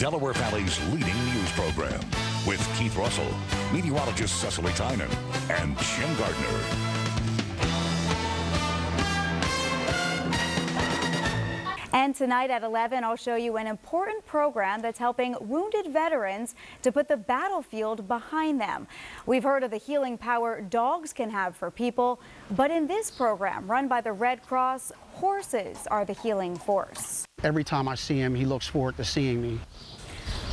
Delaware Valley's leading news program with Keith Russell, meteorologist Cecily Tynan, and Jim Gardner. And tonight at 11, I'll show you an important program that's helping wounded veterans to put the battlefield behind them. We've heard of the healing power dogs can have for people, but in this program run by the Red Cross, horses are the healing force. Every time I see him, he looks forward to seeing me.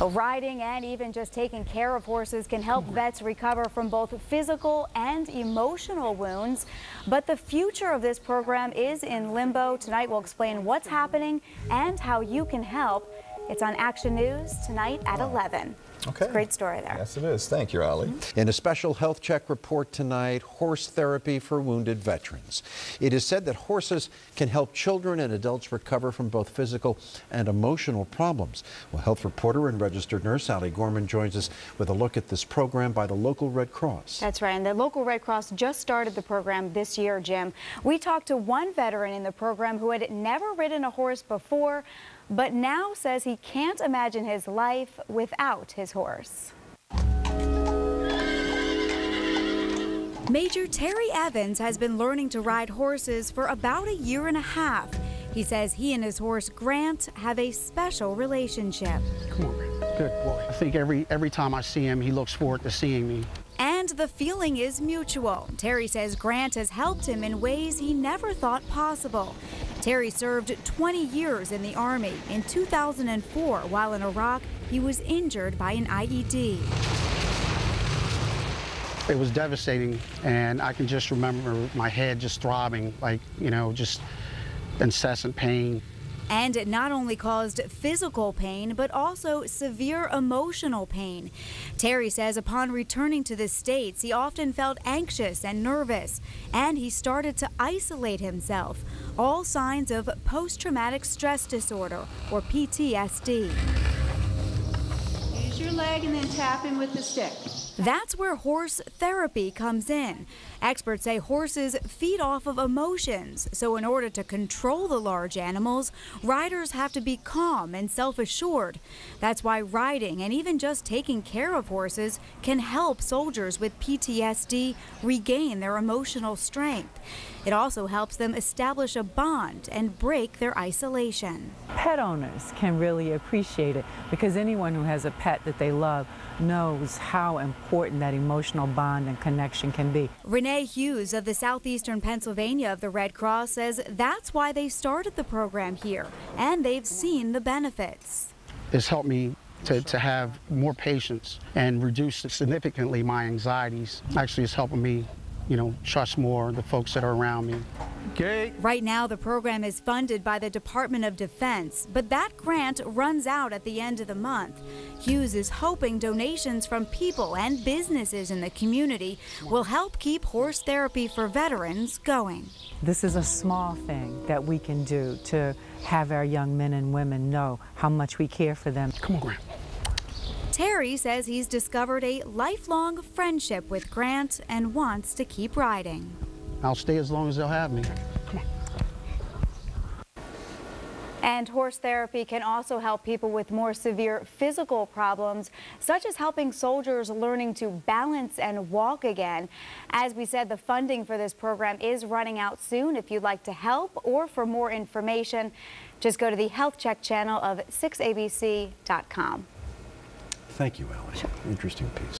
Riding and even just taking care of horses can help vets recover from both physical and emotional wounds. But the future of this program is in limbo. Tonight we'll explain what's happening and how you can help. It's on Action News tonight at 11. Okay. Great story there. Yes, it is. Thank you, Ali. In a special health check report tonight, horse therapy for wounded veterans. It is said that horses can help children and adults recover from both physical and emotional problems. Well, health reporter and registered nurse Ali Gorman joins us with a look at this program by the local Red Cross. That's right, and the local Red Cross just started the program this year, Jim. We talked to one veteran in the program who had never ridden a horse before, but now says he can't imagine his life without his horse. Maj. Terry Evans has been learning to ride horses for about a year and a half. He says he and his horse, Grant, have a special relationship. Come on, Grant. Good boy. I think every time I see him, he looks forward to seeing me. And the feeling is mutual. Terry says Grant has helped him in ways he never thought possible. Terry served 20 years in the Army. In 2004, while in Iraq, he was injured by an IED. It was devastating, and I can just remember my head just throbbing, like, you know, just incessant pain. And it not only caused physical pain, but also severe emotional pain. Terry says upon returning to the States, he often felt anxious and nervous, and he started to isolate himself. All signs of post-traumatic stress disorder, or PTSD. Use your leg and then tap him with the stick. That's where horse therapy comes in. Experts say horses feed off of emotions, so in order to control the large animals, riders have to be calm and self-assured. That's why riding and even just taking care of horses can help soldiers with PTSD regain their emotional strength. It also helps them establish a bond and break their isolation. Pet owners can really appreciate it because anyone who has a pet that they love knows how important that emotional bond and connection can be. Renee Hughes of the Southeastern Pennsylvania of the Red Cross says that's why they started the program here, and they've seen the benefits. It's helped me to have more patience and reduce significantly my anxieties. Actually, it's helping me, you know, trust more the folks that are around me. Okay. Right now, the program is funded by the Department of Defense, but that grant runs out at the end of the month. Hughes is hoping donations from people and businesses in the community will help keep horse therapy for veterans going. This is a small thing that we can do to have our young men and women know how much we care for them. Come on, Grant. Terry says he's discovered a lifelong friendship with Grant and wants to keep riding. I'll stay as long as they'll have me. And horse therapy can also help people with more severe physical problems, such as helping soldiers learning to balance and walk again. As we said, the funding for this program is running out soon. If you'd like to help or for more information, just go to the Healthcheck channel of 6abc.com. Thank you, Ali. Sure. Interesting piece.